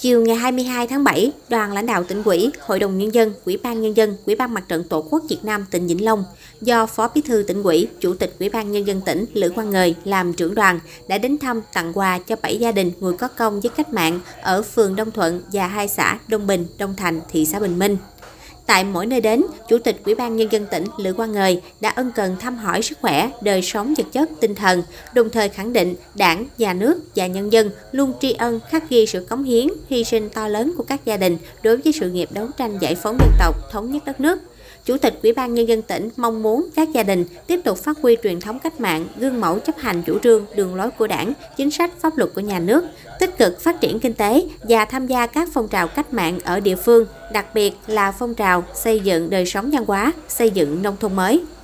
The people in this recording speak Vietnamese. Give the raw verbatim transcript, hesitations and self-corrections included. Chiều ngày hai mươi hai tháng bảy, đoàn lãnh đạo tỉnh ủy, Hội đồng Nhân dân, Ủy ban Nhân dân, Ủy ban Mặt trận Tổ quốc Việt Nam tỉnh Vĩnh Long do Phó Bí thư tỉnh ủy, Chủ tịch Ủy ban Nhân dân tỉnh Lữ Quang Ngời làm trưởng đoàn đã đến thăm tặng quà cho bảy gia đình người có công với cách mạng ở phường Đông Thuận và hai xã Đông Bình, Đông Thành, thị xã Bình Minh. Tại mỗi nơi đến, Chủ tịch Ủy ban Nhân dân tỉnh Lữ Quang Ngời đã ân cần thăm hỏi sức khỏe, đời sống vật chất, tinh thần, đồng thời khẳng định Đảng, Nhà nước và nhân dân luôn tri ân khắc ghi sự cống hiến, hy sinh to lớn của các gia đình đối với sự nghiệp đấu tranh giải phóng dân tộc, thống nhất đất nước. Chủ tịch Ủy ban Nhân dân tỉnh mong muốn các gia đình tiếp tục phát huy truyền thống cách mạng, gương mẫu chấp hành chủ trương, đường lối của Đảng, chính sách pháp luật của nhà nước, tích cực phát triển kinh tế và tham gia các phong trào cách mạng ở địa phương, đặc biệt là phong trào xây dựng đời sống văn hóa, xây dựng nông thôn mới.